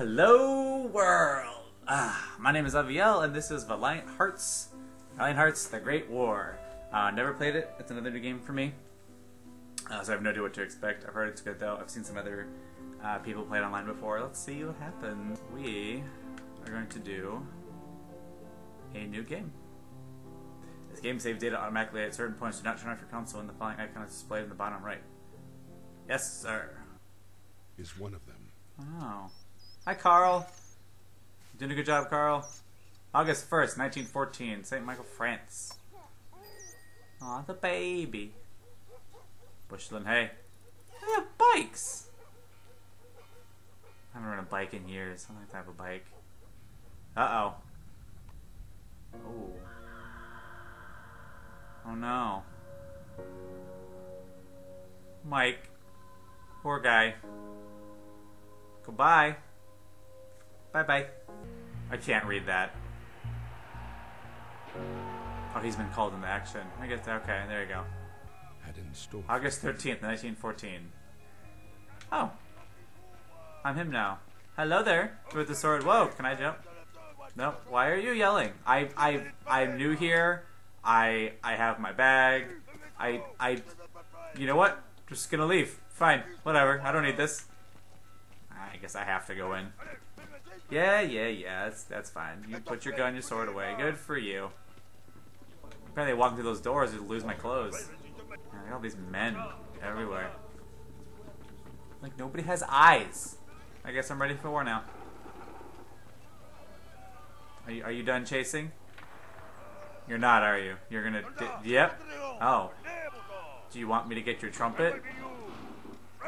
Hello world! My name is Avayel and this is Valiant Hearts: The Great War. Never played it, it's another new game for me. So I have no idea what to expect. I've heard it's good though, I've seen some other people play it online before. Let's see what happens. We are going to do a new game. This game saves data automatically at certain points. Do not turn off your console and the following icon is displayed in the bottom right. Yes, sir. Is one of them. Oh. Hi, Carl. Doing a good job, Carl. August 1st, 1914, St. Michael, France. Aw, the baby. Bushland hay. I have bikes! I haven't run a bike in years. I don't like to have a bike. Uh-oh. Oh. Oh, no. Mike. Poor guy. Goodbye. Bye-bye. I can't read that. Oh, he's been called into action. I guess, okay, there you go. August 13th, 1914. Oh. I'm him now. Hello there. With the sword. Whoa, can I jump? Nope. Why are you yelling? I'm new here. I have my bag. You know what? Just gonna leave. Fine. Whatever. I don't need this. I guess I have to go in. Yeah, that's fine. You put your gun, your sword away. Good for you. Apparently walking through those doors would lose my clothes. Man, I got all these men everywhere. Like, nobody has eyes. I guess I'm ready for war now. Are you done chasing? You're not, are you? You're gonna... Yep. Oh. Do you want me to get your trumpet?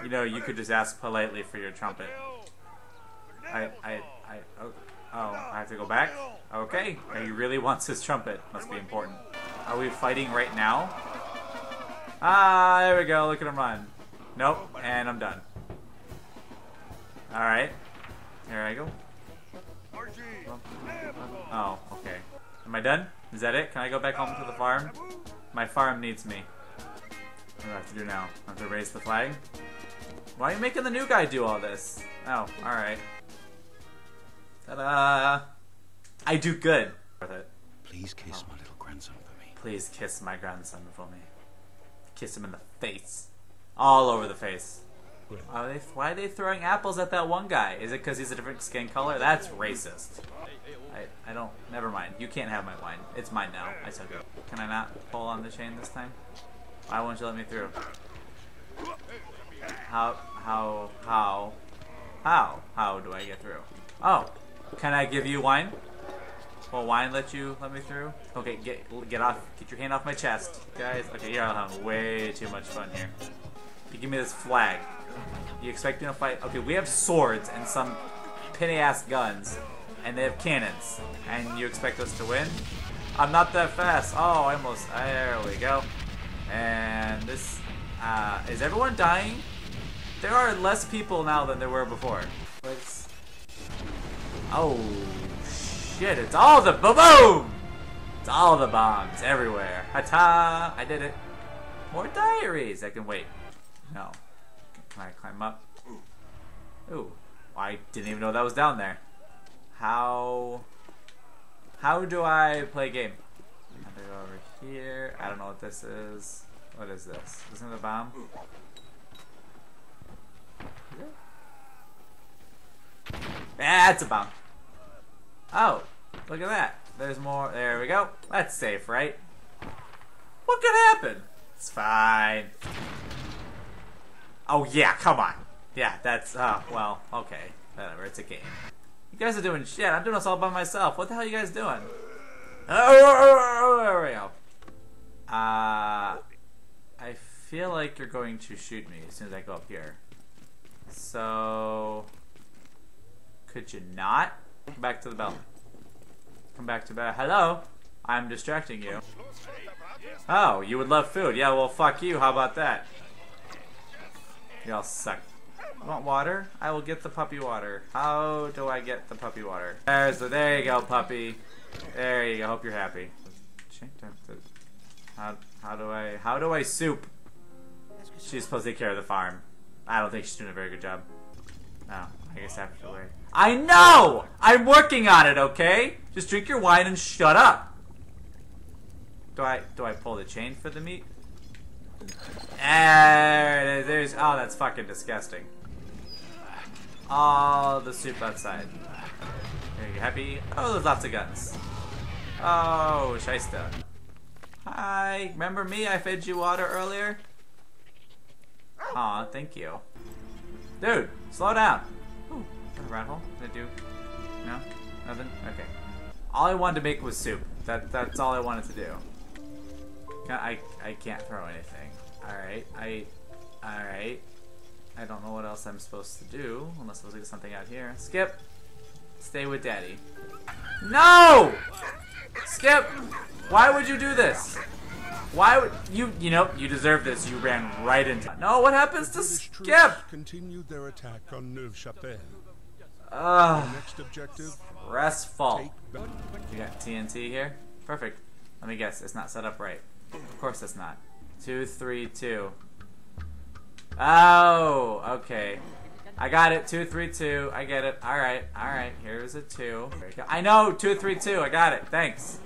You know, you could just ask politely for your trumpet. I have to go back? Okay. He really wants his trumpet. Must be important. Are we fighting right now? Ah, there we go. Look at him run. Nope. And I'm done. Alright. Here I go. Oh, okay. Am I done? Is that it? Can I go back home to the farm? My farm needs me. What do I have to do now? I have to raise the flag? Why are you making the new guy do all this? Oh, alright. Ta-da! I do good with it. Please kiss my little grandson for me. Please kiss my grandson for me. Kiss him in the face. All over the face. Why are they throwing apples at that one guy? Is it because he's a different skin color? That's racist. I don't... Never mind. You can't have my wine. It's mine now. I took it. Can I not pull on the chain this time? Why won't you let me through? How do I get through? Oh, can I give you wine? Will wine let me through? Okay, get your hand off my chest, guys. Okay, you're having way too much fun here. You give me this flag. You expect me to fight? Okay, we have swords and some penny-ass guns, and they have cannons, and you expect us to win? I'm not that fast. Oh, I almost. There we go. And this. Is everyone dying? There are less people now than there were before. Let's... Oh, shit, it's all the boom! It's all the bombs everywhere. Ha-ta! I did it. More diaries! I can wait. No. Can I climb up? Ooh. I didn't even know that was down there. How do I play game? I have to go over here. I don't know what this is. What is this? Isn't it a bomb? That's a bomb. Oh, look at that. There's more. There we go. That's safe, right? What could happen? It's fine. Oh, yeah, come on. Yeah, that's, well, okay. Whatever, it's a game. You guys are doing shit. I'm doing this all by myself. What the hell are you guys doing? Oh, there we go. I feel like you're going to shoot me as soon as I go up here. So... Could you not? Come back to the bell. Come back to bell. Hello? I'm distracting you. Oh, you would love food. Yeah, well, fuck you. How about that? Y'all suck. Want water? I will get the puppy water. How do I get the puppy water? There you go, puppy. There you go. Hope you're happy. How do I soup? She's supposed to take care of the farm. I don't think she's doing a very good job. No, I guess I have to wait. I know! I'm working on it, okay? Just drink your wine and shut up. Do I pull the chain for the meat? There, there's, oh, that's fucking disgusting. Oh, the soup outside. Are you happy? Oh, there's lots of guns. Oh, shyster. Hi, remember me? I fed you water earlier. Aw, thank you. Dude, slow down. Ooh, got a rat hole. Did I do? No? Nothing? Okay. All I wanted to make was soup. That's all I wanted to do. I can't throw anything. Alright, alright. I don't know what else I'm supposed to do. Unless I'm supposed to get something out here. Skip! Stay with daddy. No! Skip! Why would you do this? Why would you? You know you deserve this. You ran right into. No, what happens to Skip? Continued their attack on Neuve-Chapelle. Next objective. Restful. You got TNT here. Perfect. Let me guess. It's not set up right. Of course it's not. 2, 3, 2. Oh, okay. I got it. 2, 3, 2. I get it. All right. All right. Here's a 2. I know. 2, 3, 2. I got it. Thanks.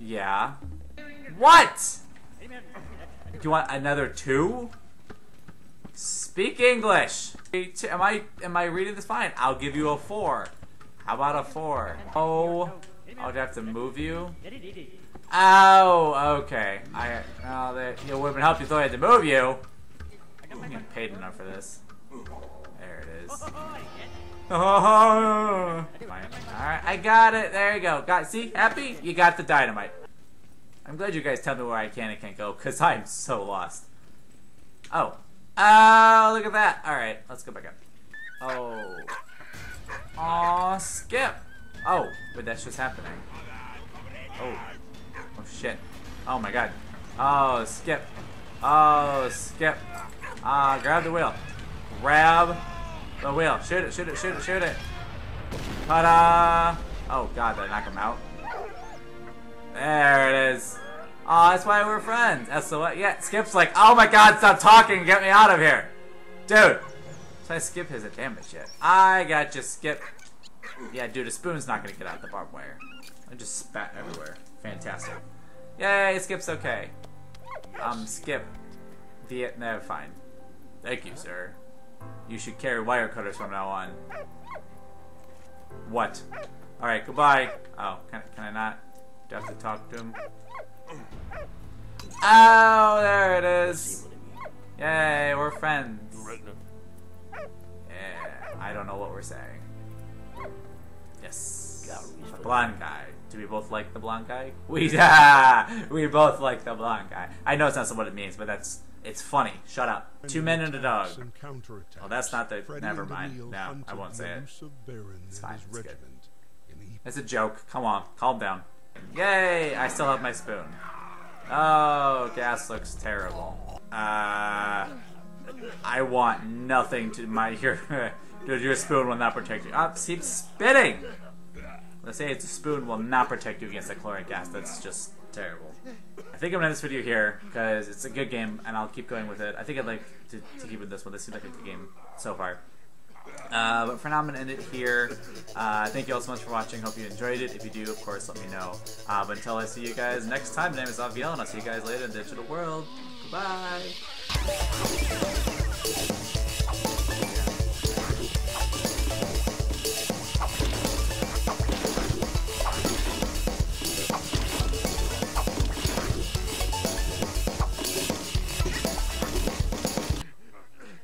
Yeah. What? Do you want another 2? Speak English. Am I reading this fine? I'll give you a 4. How about a 4? Oh, I'll have to move you. Oh, okay. It would have been helpful if I had to move you. I'm getting paid enough for this. There it is. Oh. Alright, I got it. There you go. Got, see? Happy? You got the dynamite. I'm glad you guys tell me where I can and can't go, because I'm so lost. Oh. Oh, look at that. Alright, let's go back up. Oh. Aw, Skip. Oh, but that's just happening. Oh. Oh, shit. Oh, my God. Oh, Skip. Oh, Skip. Grab the wheel. Grab the wheel. Shoot it, shoot it, shoot it, shoot it. Ta-da! Oh, God, did I knock him out? There it is. Aw, that's why we're friends. So what? Yeah, Skip's like, oh my God, stop talking and get me out of here. Dude. So Skip hasn't damaged yet. I got you, Skip. Yeah, dude, a spoon's not going to get out the barbed wire. I just spat everywhere. Fantastic. Yay, Skip's okay. Skip. Vietnam, fine. Thank you, sir. You should carry wire cutters from now on. What? Alright, goodbye. Oh, can I not? Do I have to talk to him? Oh, there it is. Yay, we're friends. Yeah, I don't know what we're saying. Yes. The blonde guy. Do we both like the blonde guy? We both like the blonde guy. I know it's not what it means, but that's... It's funny. Shut up. 2 men and a dog. Oh, well, that's not the... Never mind. No, I won't say it. It's fine. It's good. It's a joke. Come on. Calm down. Yay! I still have my spoon. Oh, gas looks terrible. I want nothing to my... Your spoon will not protect you. Oh, keep spitting! Let's say it's a spoon will not protect you against the chlorine gas. That's just terrible. I think I'm gonna end this video here, because it's a good game, and I'll keep going with it. I think I'd like to keep with this one. This seems like a good game so far. But for now, I'm gonna end it here. Thank you all so much for watching. Hope you enjoyed it. If you do, of course, let me know. But until I see you guys next time, my name is Avayel, and I'll see you guys later in the digital world. Goodbye!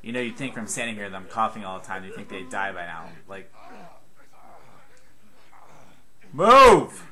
You know, you think from standing here, them coughing all the time, you think they'd die by now. Like, move!